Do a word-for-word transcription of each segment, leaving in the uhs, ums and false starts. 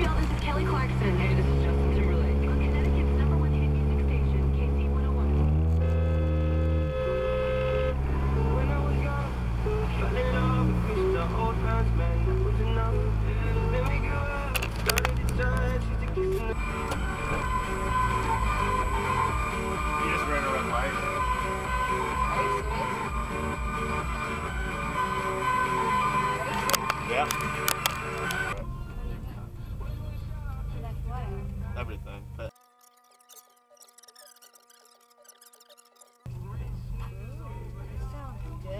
Nashville, this is Kelly Clarkson. Hey, this is Justin Timberlake. On Connecticut's number one hit music station, K C one oh one. When I was young, fell in love with Mister Old Man's man. That was enough. Let me go. Started to die. She's a kiss in the... You just ran a red light. Yeah. Everything, but that sounds good.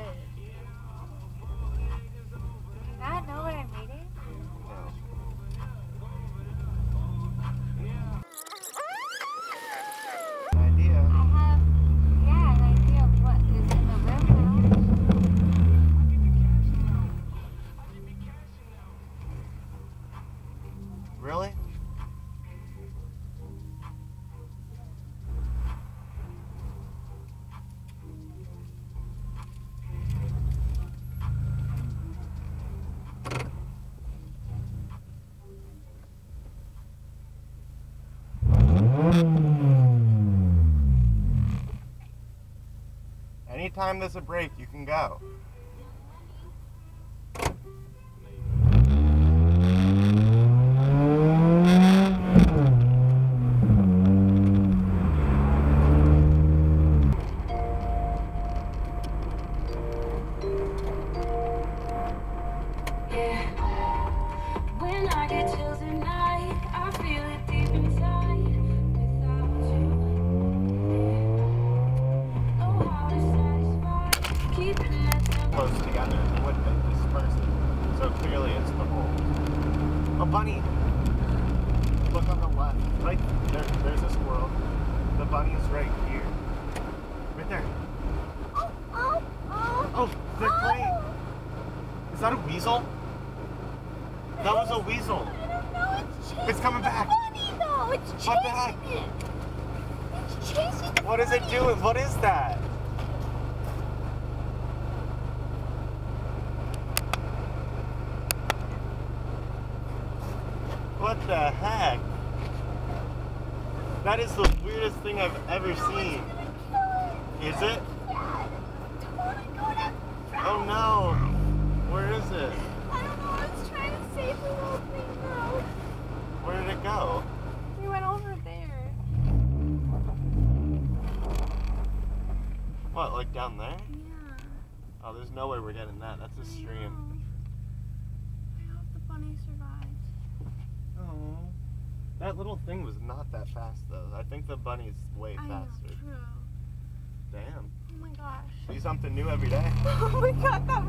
Do not know what I'm eating? No. Idea. I have, yeah, an idea of what is in the room now. Really? Anytime there's a break, you can go. Yeah. When I get chills at night, I feel it deep inside. Close together, it would have been dispersed. So clearly it's the hole. A bunny! Look on the left. Right there, there's a squirrel. The bunny's right here. Right there. Oh, oh, oh! Oh, they're oh. playing! Is that a weasel? That was a weasel! I don't know, it's chasing It's coming back! It's funny though! It's chasing what the heck? It! It's chasing the What bunny. Is it doing? What is that? What the heck? That is the weirdest thing I've ever seen. Is it? Oh no! Where is it? I don't know. I was trying to save the little thing though. Where did it go? We went over there. What, like down there? Yeah. Oh, there's no way we're getting that. That's a stream. I hope the bunny survives. That little thing was not that fast though. I think the bunny's way I faster. Know, true. Damn. Oh my gosh. See something new every day. Oh my god, that